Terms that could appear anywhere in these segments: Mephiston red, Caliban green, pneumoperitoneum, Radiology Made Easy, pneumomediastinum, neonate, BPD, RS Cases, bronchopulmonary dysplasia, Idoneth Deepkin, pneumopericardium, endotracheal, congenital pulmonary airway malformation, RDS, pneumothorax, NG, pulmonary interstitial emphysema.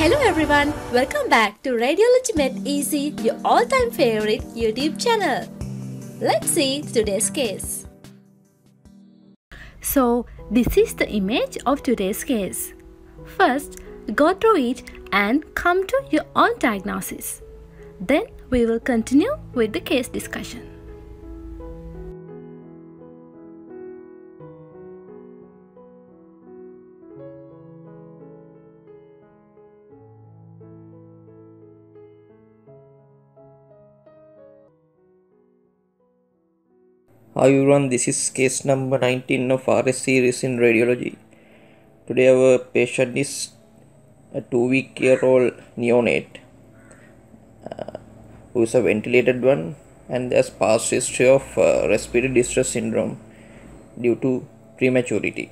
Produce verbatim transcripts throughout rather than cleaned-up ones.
Hello everyone, welcome back to Radiology Made Easy, your all-time favorite YouTube channel. Let's see today's case. So, this is the image of today's case. First, go through it and come to your own diagnosis. Then, we will continue with the case discussion. Hi everyone, this is case number nineteen of R S series in radiology. Today our patient is a two week year old neonate uh, who is a ventilated one and has past history of uh, respiratory distress syndrome due to prematurity.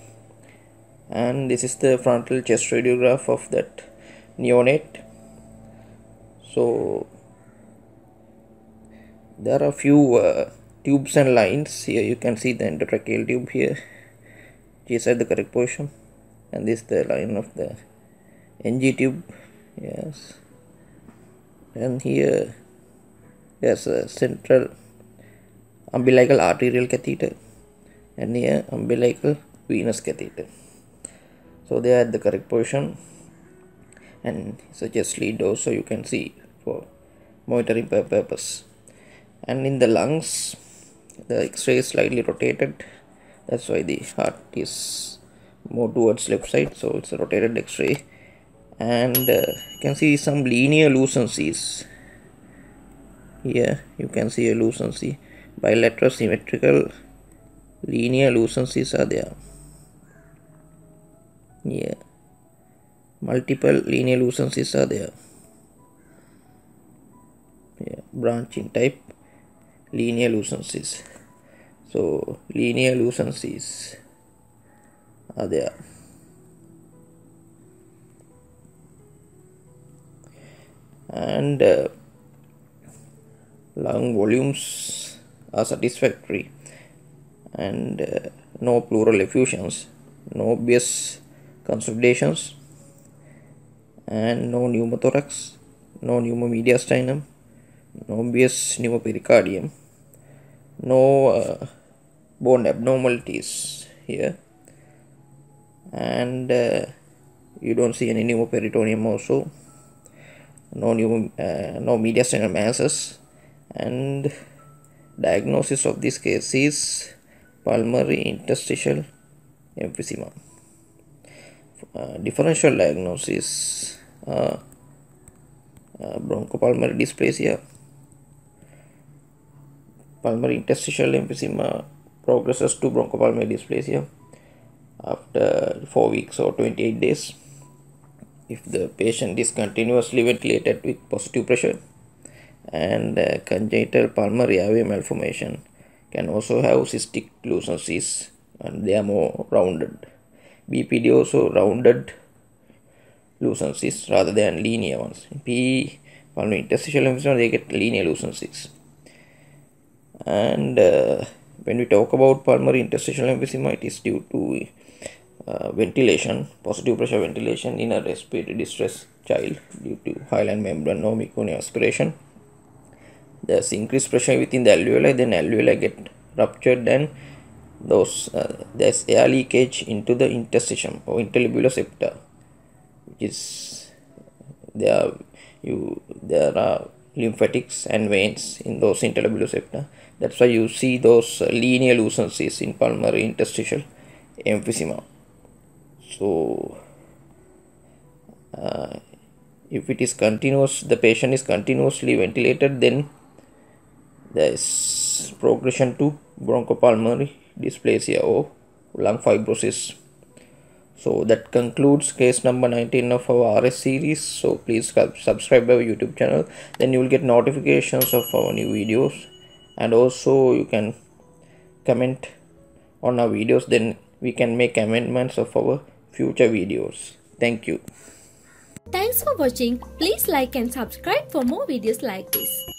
And this is the frontal chest radiograph of that neonate. So there are few uh, tubes and lines. Here you can see the endotracheal tube here, which is at the correct position, and this is the line of the N G tube. Yes, and here there's a central umbilical arterial catheter, and here umbilical venous catheter. So they are at the correct position, and it's a chest lead also, you can see, for monitoring purpose. And in the lungs, the x-ray is slightly rotated, that's why the heart is more towards left side, so it's a rotated x-ray, and uh, you can see some linear lucencies. Here you can see a lucency, bilateral symmetrical linear lucencies are there. Here multiple linear lucencies are there. Here, branching type linear lucencies. So linear lucencies are there. And uh, lung volumes are satisfactory, and uh, no pleural effusions, no obvious consolidations, and no pneumothorax, no pneumomediastinum, no obvious pneumopericardium, no uh, bone abnormalities here, and uh, you don't see any pneumoperitoneum also, no pneum uh, no mediastinal masses, and diagnosis of this case is pulmonary interstitial emphysema. Uh, differential diagnosis: uh, uh, bronchopulmonary dysplasia. Pulmonary interstitial emphysema progresses to bronchopulmonary dysplasia after four weeks or twenty-eight days if the patient is continuously ventilated with positive pressure, and uh, congenital pulmonary airway malformation can also have cystic lucencies, and they are more rounded. B P D also rounded lucencies rather than linear ones. In P E, pulmonary interstitial emphysema, they get linear lucencies. And uh, when we talk about pulmonary interstitial emphysema, it is due to uh, ventilation, positive pressure ventilation in a respiratory distress child due to hyaline membrane or meconium aspiration. There's increased pressure within the alveoli, then alveoli get ruptured, and those uh, there's air leakage into the interstitium or interlibular septa, which is there. You there are lymphatics and veins in those interlibular septa. That's why you see those linear lucencies in pulmonary interstitial emphysema. So, uh, if it is continuous, the patient is continuously ventilated, then there is progression to bronchopulmonary dysplasia or lung fibrosis. So that concludes case number nineteen of our R S series. So please subscribe to our YouTube channel, then you will get notifications of our new videos, and also you can comment on our videos, then we can make amendments of our future videos. Thank you. Thanks for watching. Please like and subscribe for more videos like this.